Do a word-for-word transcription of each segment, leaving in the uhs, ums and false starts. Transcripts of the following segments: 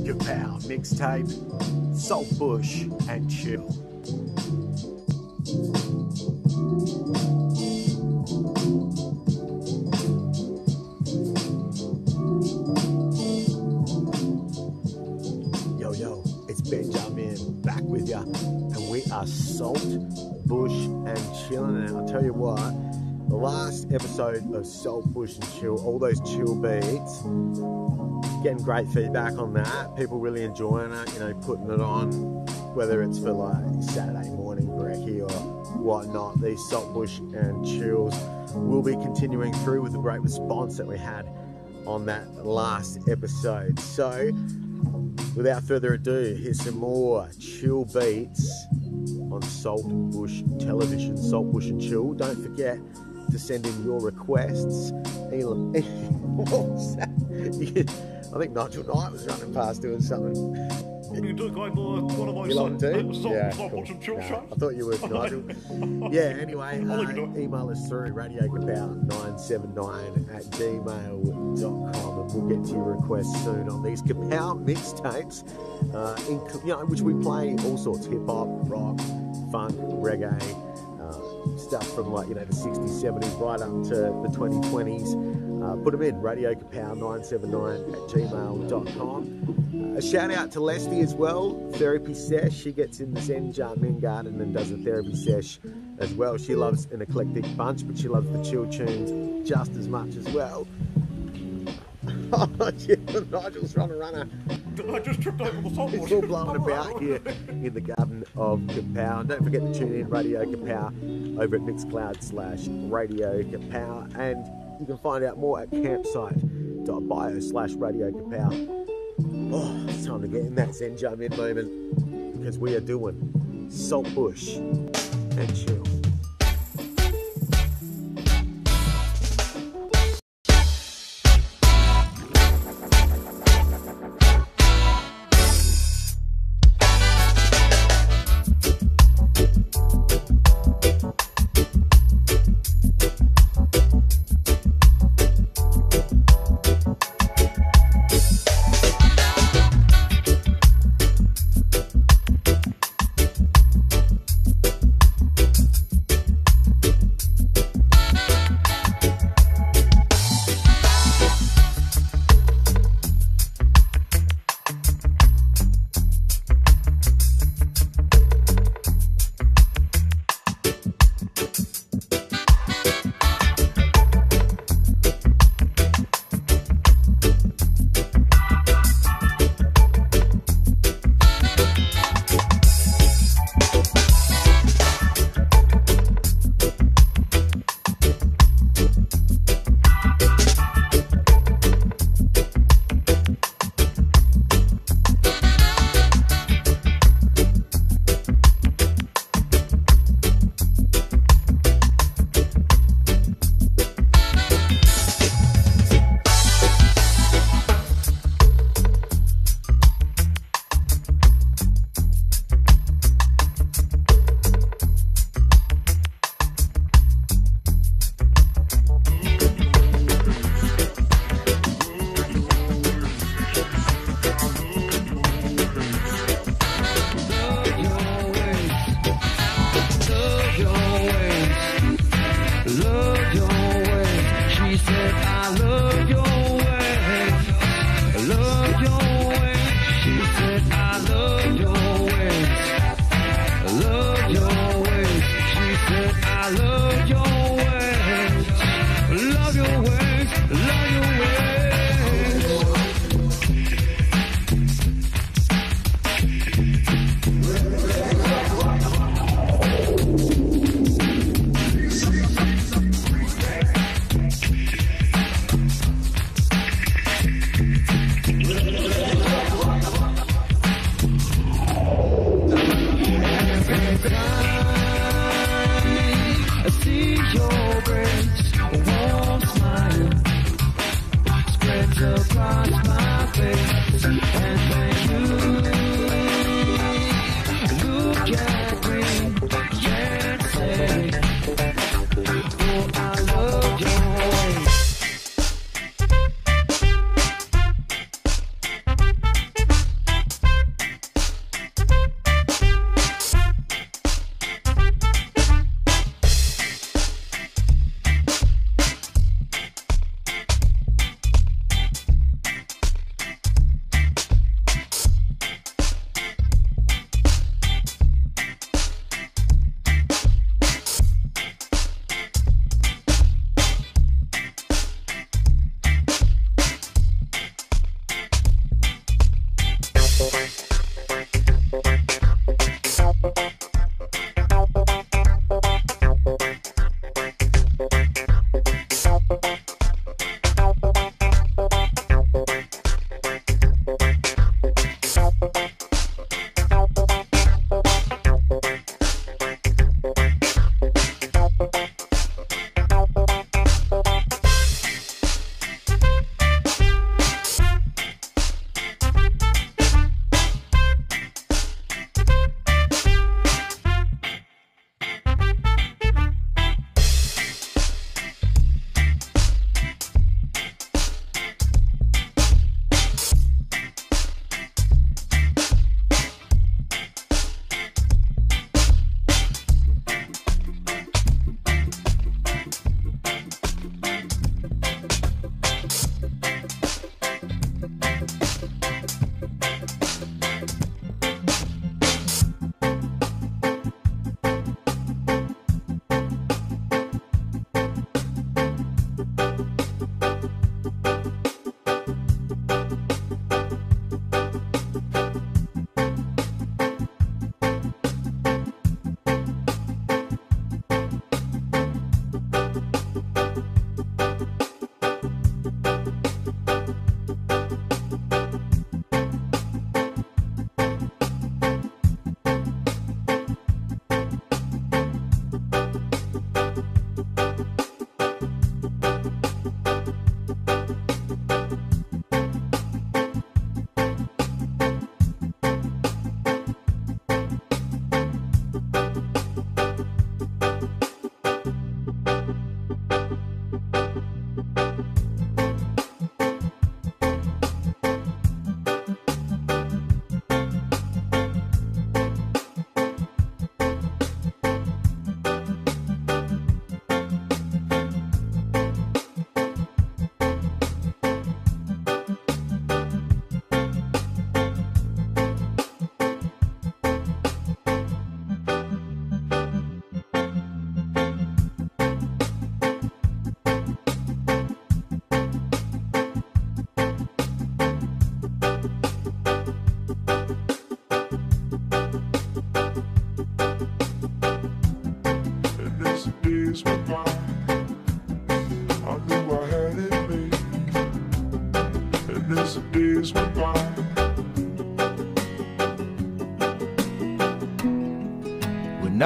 Your pal mixtape, Saltbush and Chill. Yo, yo, it's Benjamin back with ya, and we are Saltbush and Chillin'. And I'll tell you what, the last episode of Saltbush and Chill, all those chill beats, getting great feedback on that. People really enjoying it, you know, putting it on, whether it's for like Saturday morning brekkie or whatnot. These Saltbush and Chills will be continuing through with the great response that we had on that last episode. So, without further ado, here's some more chill beats on Saltbush Television, Saltbush and Chill. Don't forget to send in your requests. Elon, what was that? I think Nigel Knight was running past doing something. You do go to one of those. You like to? Salt, yeah, salt, cool. Chill yeah. I thought you were Nigel. Yeah, anyway, uh, email us through radio kapow nine seven nine at gmail dot com, and we'll get to your requests soon on these Kapow mixtapes, uh, in, you know, which we play all sorts, hip-hop, rock, funk, reggae, uh, stuff from like, you know, the sixties, seventies, right up to the twenty twenties. Uh, put them in, radio kapow nine seven nine at gmail dot com. Uh, a shout out to Leslie as well, therapy sesh. She gets in the Zen Jarmin Garden and does a therapy sesh as well. She loves an eclectic bunch, but she loves the chill tunes just as much as well. Oh, yeah, Nigel's run a runner. I just tripped over the salt. It's all blowing about here in the garden of Kapow. Don't forget to tune in Radio Kapow over at Mixcloud slash Radio Kapow, and you can find out more at campsite.bio slash Radio Kapow. Oh, it's time to get in that Zen Jam in moment, because we are doing Saltbush and Chill. I love your way.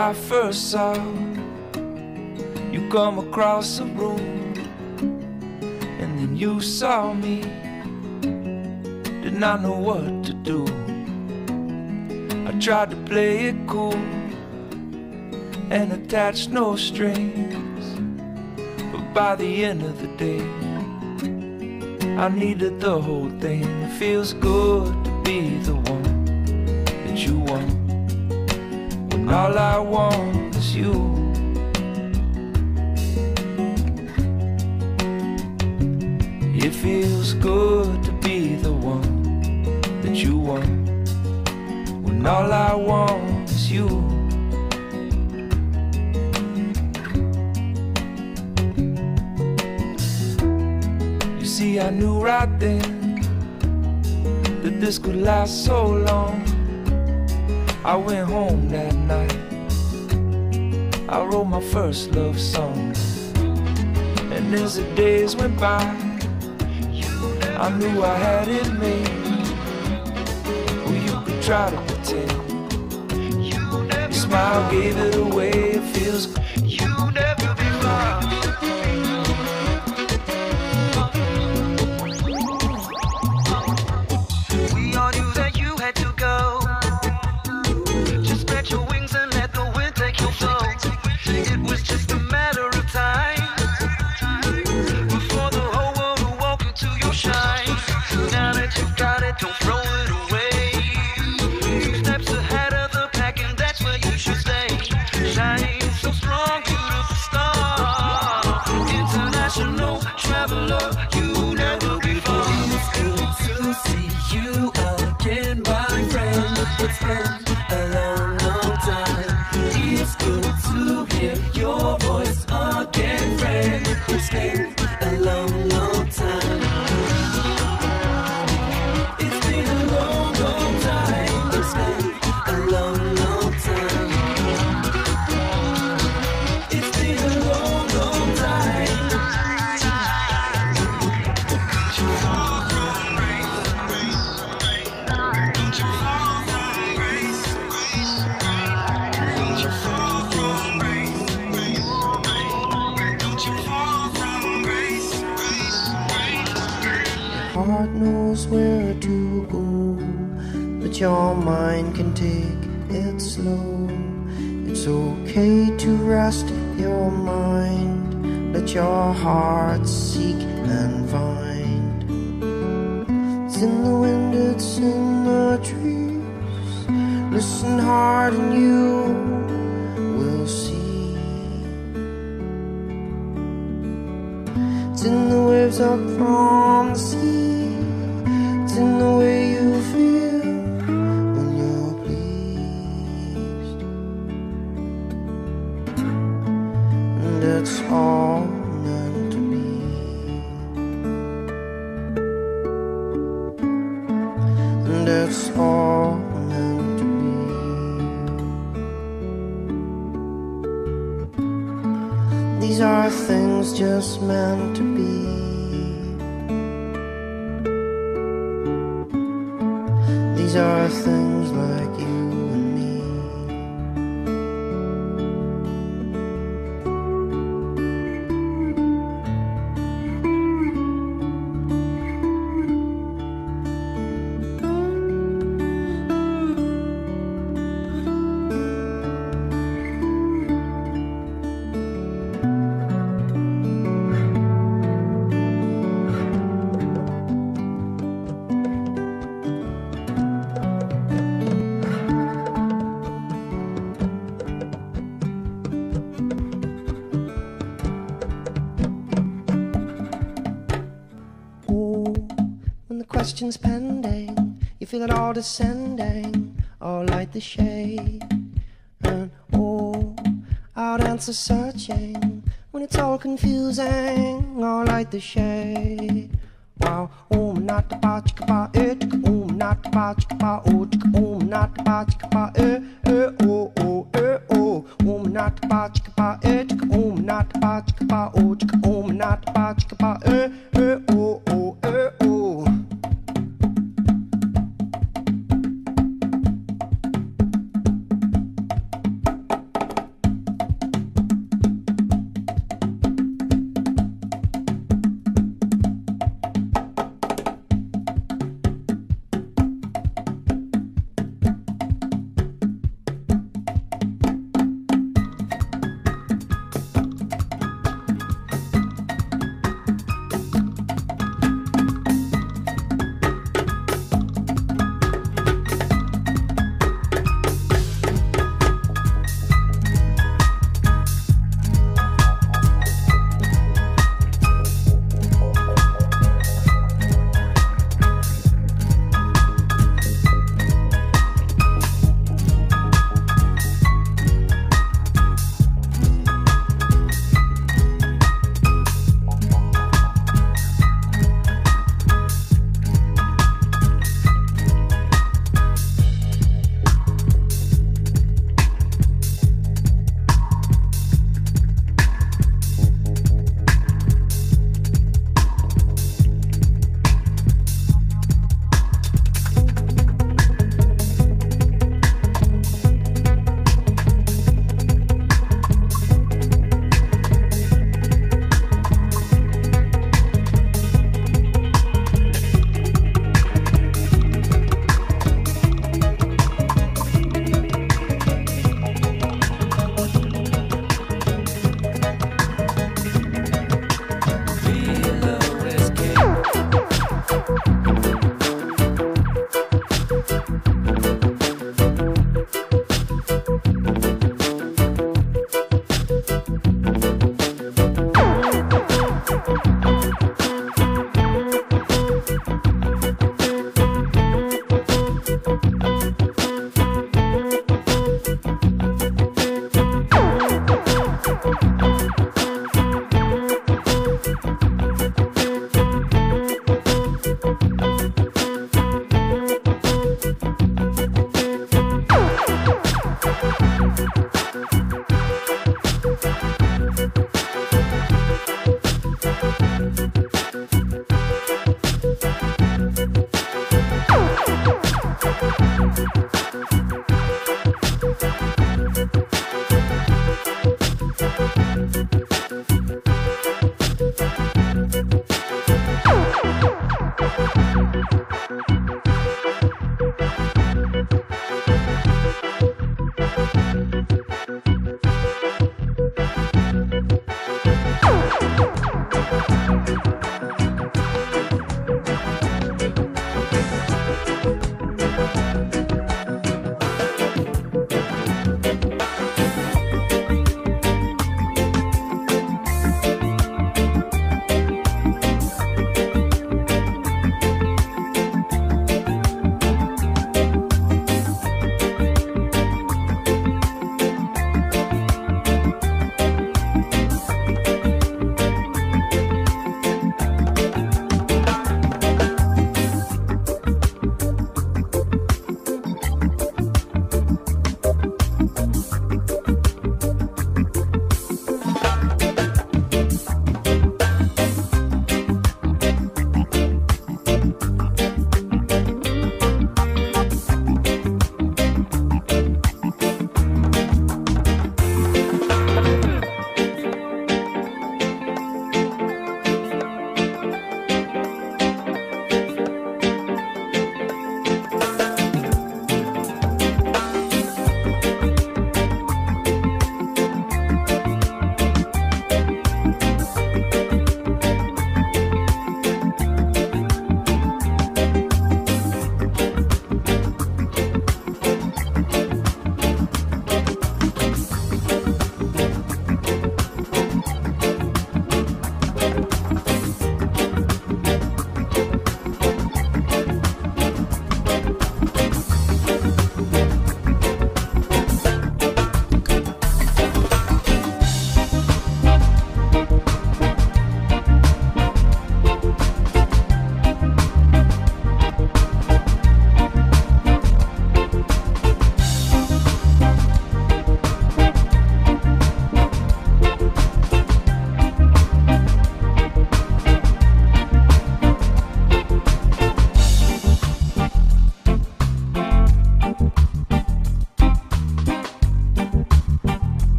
I first saw you come across the room, and then you saw me, did not know what to do. I tried to play it cool and attach no strings, but by the end of the day I needed the whole thing. It feels good to be the one that you want, when all I want is you. It feels good to be the one that you want, when all I want is you. You see, I knew right then that this could last so long. I went home that night, I wrote my first love song, and as the days went by I knew I had it made. Try to pretend, your smile gave it away. It feels good. You'll never be mine. We all knew that you had to go. Just spread your wings and let the wind take your soul. It was just a matter of time before the whole world will walk into your shine. Now that you've got it, don't throw it away. God knows where to go, but your mind can take it slow. It's okay to rest your mind, let your heart seek and find. It's in the wind, it's in the trees, listen hard and you will see. It's in the waves up from the sea, in the way you feel when you're pleased. And it's all meant to be. And it's all meant to be. These are things just meant to be. These are things like you and me. Questions pending, you feel it all descending, all like the shade. And oh, out answer searching, when it's all confusing, all like the shade. Wow, oh, not the pachka pa it, oh, not the pachka pa oh, oh, not the pachka pa eh, eh, oh, oh, eh, oh, oh, not the pachka pa it, oh, not the pachka pa oh, oh, not the pachka pa eh, eh, oh, oh, eh, oh.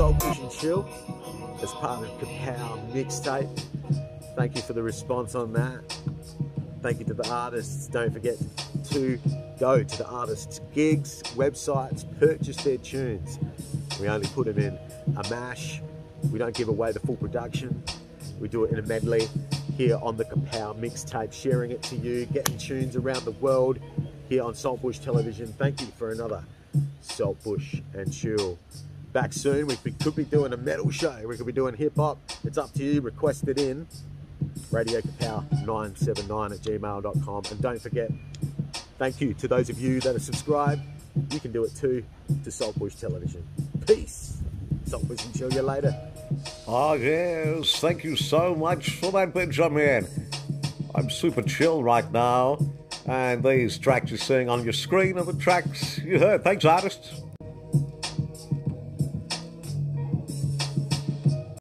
Saltbush N Chill as part of K A P O W! Mixtape. Thank you for the response on that. Thank you to the artists. Don't forget to go to the artists' gigs, websites, purchase their tunes. We only put them in a mash. We don't give away the full production. We do it in a medley here on the K A P O W! Mixtape, sharing it to you, getting tunes around the world here on Saltbush Television. Thank you for another Saltbush and Chill. Back soon, we could be doing a metal show. We could be doing hip hop. It's up to you, request it in. radio kapow nine seven nine at gmail dot com. And don't forget, thank you to those of you that are subscribed. You can do it too to Saltbush Television. Peace. Saltbush N Chill, you later. Oh yes, thank you so much for that, Benjamin. I'm super chill right now. And these tracks you're seeing on your screen are the tracks you heard. Thanks, artists.